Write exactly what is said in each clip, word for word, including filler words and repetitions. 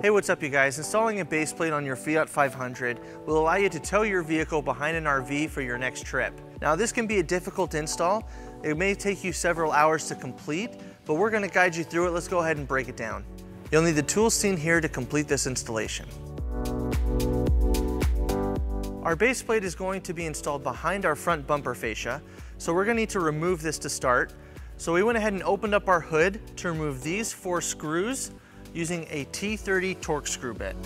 Hey, what's up you guys? Installing a base plate on your Fiat five hundred will allow you to tow your vehicle behind an R V for your next trip. Now this can be a difficult install. It may take you several hours to complete, but we're going to guide you through it. Let's go ahead and break it down. You'll need the tools seen here to complete this installation. Our base plate is going to be installed behind our front bumper fascia, so we're going to need to remove this to start. So we went ahead and opened up our hood to remove these four screws using a T thirty torque screw bit.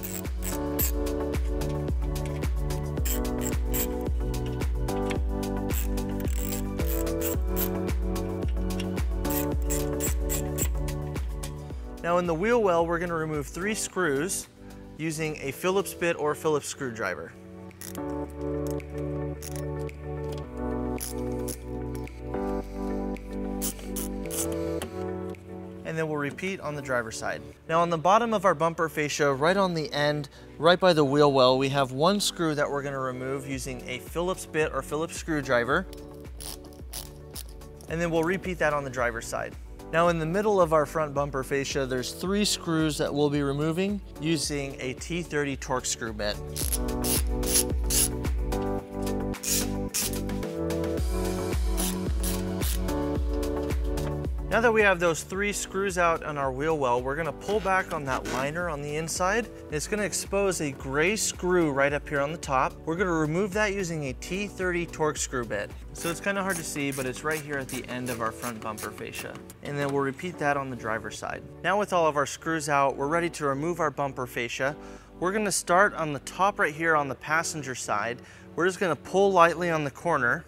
Now in the wheel well, we're going to remove three screws using a Phillips bit or Phillips screwdriver. And then we'll repeat on the driver's side. Now on the bottom of our bumper fascia, right on the end, right by the wheel well, we have one screw that we're gonna remove using a Phillips bit or Phillips screwdriver. And then we'll repeat that on the driver's side. Now in the middle of our front bumper fascia, there's three screws that we'll be removing using a T thirty Torx screw bit. Now that we have those three screws out on our wheel well, we're gonna pull back on that liner on the inside. It's gonna expose a gray screw right up here on the top. We're gonna remove that using a T thirty Torx screw bit. So it's kinda hard to see, but it's right here at the end of our front bumper fascia. And then we'll repeat that on the driver's side. Now with all of our screws out, we're ready to remove our bumper fascia. We're gonna start on the top right here on the passenger side. We're just gonna pull lightly on the corner.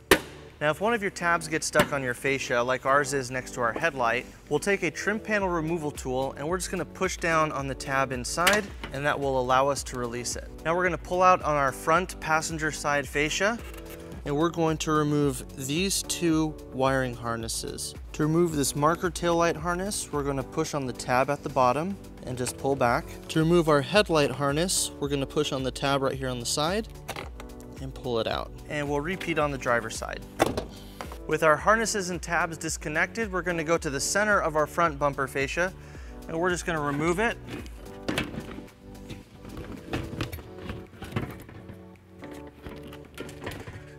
Now if one of your tabs gets stuck on your fascia, like ours is next to our headlight, we'll take a trim panel removal tool and we're just gonna push down on the tab inside, and that will allow us to release it. Now we're gonna pull out on our front passenger side fascia, and we're going to remove these two wiring harnesses. To remove this marker taillight harness, we're gonna push on the tab at the bottom and just pull back. To remove our headlight harness, we're gonna push on the tab right here on the side and pull it out. And we'll repeat on the driver's side. With our harnesses and tabs disconnected, we're gonna go to the center of our front bumper fascia, and we're just gonna remove it.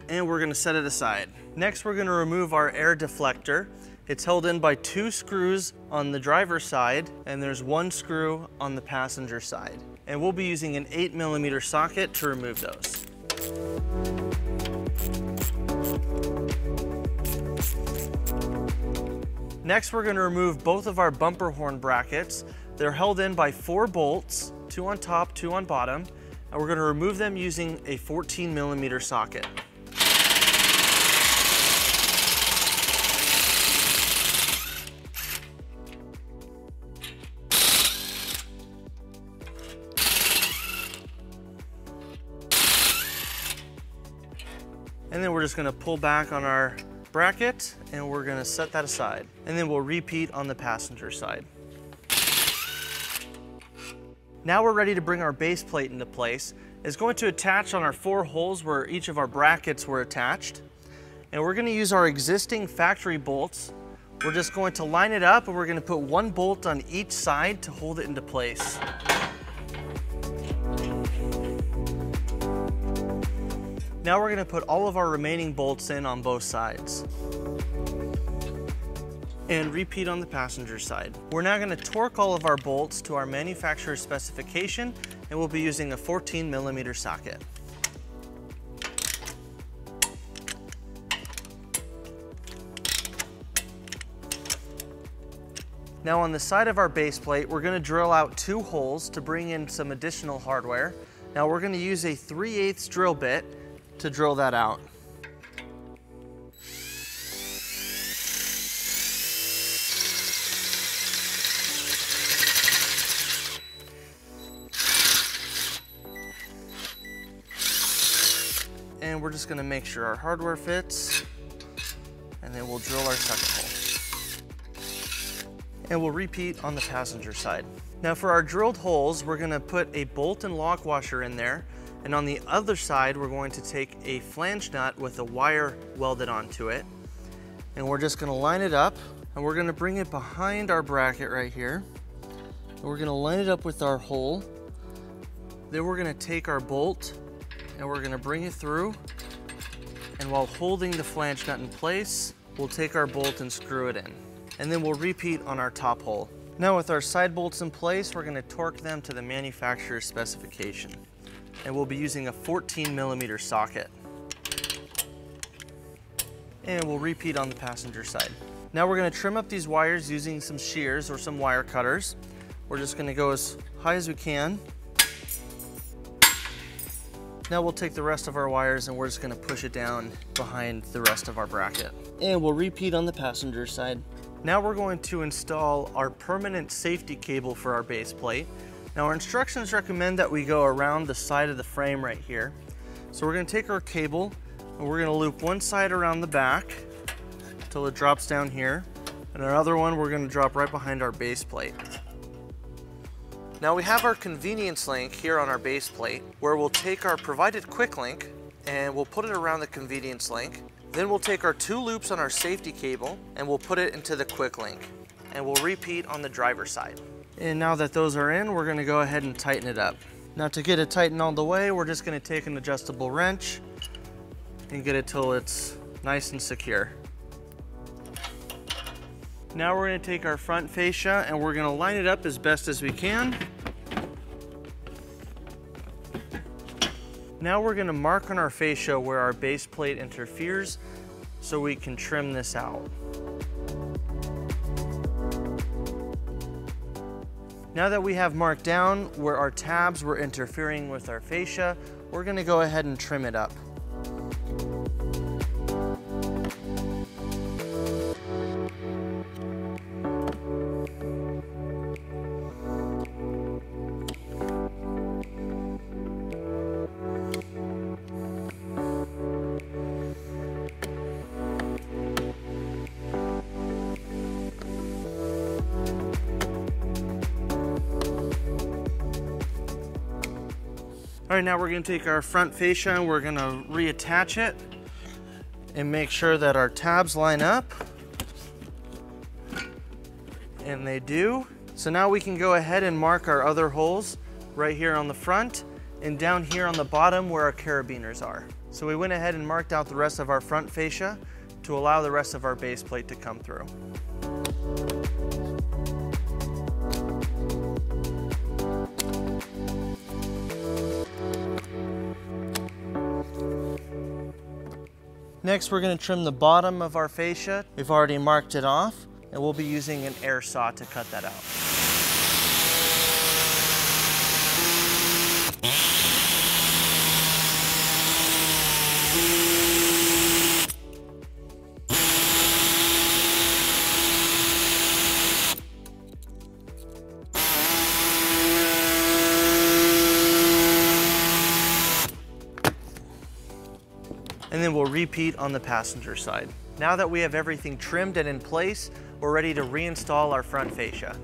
And we're gonna set it aside. Next, we're gonna remove our air deflector. It's held in by two screws on the driver's side, and there's one screw on the passenger side. And we'll be using an eight millimeter socket to remove those. Next, we're gonna remove both of our bumper horn brackets. They're held in by four bolts, two on top, two on bottom, and we're gonna remove them using a fourteen millimeter socket. And then we're just gonna pull back on our bracket, and we're gonna set that aside. And then we'll repeat on the passenger side. Now we're ready to bring our base plate into place. It's going to attach on our four holes where each of our brackets were attached. And we're gonna use our existing factory bolts. We're just going to line it up, and we're gonna put one bolt on each side to hold it into place. Now we're gonna put all of our remaining bolts in on both sides. And repeat on the passenger side. We're now gonna torque all of our bolts to our manufacturer's specification, and we'll be using a fourteen millimeter socket. Now on the side of our base plate, we're gonna drill out two holes to bring in some additional hardware. Now we're gonna use a three eighths drill bit to drill that out. And we're just gonna make sure our hardware fits, and then we'll drill our second hole. And we'll repeat on the passenger side. Now for our drilled holes, we're gonna put a bolt and lock washer in there. And on the other side, we're going to take a flange nut with a wire welded onto it. and we're just gonna line it up, and we're gonna bring it behind our bracket right here. And we're gonna line it up with our hole. Then we're gonna take our bolt and we're gonna bring it through. And while holding the flange nut in place, we'll take our bolt and screw it in. And then we'll repeat on our top hole. Now with our side bolts in place, we're gonna torque them to the manufacturer's specification. And we'll be using a fourteen millimeter socket. And we'll repeat on the passenger side. Now we're gonna trim up these wires using some shears or some wire cutters. We're just gonna go as high as we can. Now we'll take the rest of our wires and we're just gonna push it down behind the rest of our bracket. And we'll repeat on the passenger side. Now we're going to install our permanent safety cable for our base plate. Now our instructions recommend that we go around the side of the frame right here. So we're gonna take our cable and we're gonna loop one side around the back until it drops down here. And our other one we're gonna drop right behind our base plate. Now we have our convenience link here on our base plate where we'll take our provided quick link and we'll put it around the convenience link. Then we'll take our two loops on our safety cable and we'll put it into the quick link. And we'll repeat on the driver's side. And now that those are in, we're gonna go ahead and tighten it up. Now to get it tightened all the way, we're just gonna take an adjustable wrench and get it till it's nice and secure. Now we're gonna take our front fascia and we're gonna line it up as best as we can. Now we're gonna mark on our fascia where our base plate interferes so we can trim this out. Now that we have marked down where our tabs were interfering with our fascia, we're gonna go ahead and trim it up. All right, now we're gonna take our front fascia and we're gonna reattach it and make sure that our tabs line up. And they do. So now we can go ahead and mark our other holes right here on the front and down here on the bottom where our carabiners are. So we went ahead and marked out the rest of our front fascia to allow the rest of our base plate to come through. Next, we're gonna trim the bottom of our fascia. We've already marked it off, and we'll be using an air saw to cut that out. And then we'll repeat on the passenger side. Now that we have everything trimmed and in place, we're ready to reinstall our front fascia.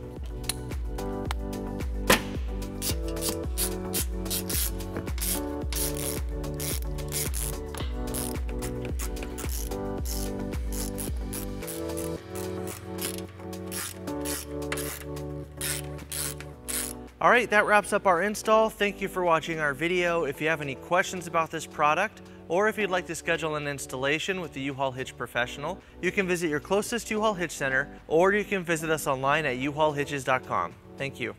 All right, that wraps up our install. Thank you for watching our video. If you have any questions about this product, or if you'd like to schedule an installation with the U-Haul Hitch professional, you can visit your closest U-Haul Hitch Center, or you can visit us online at u haul hitches dot com. Thank you.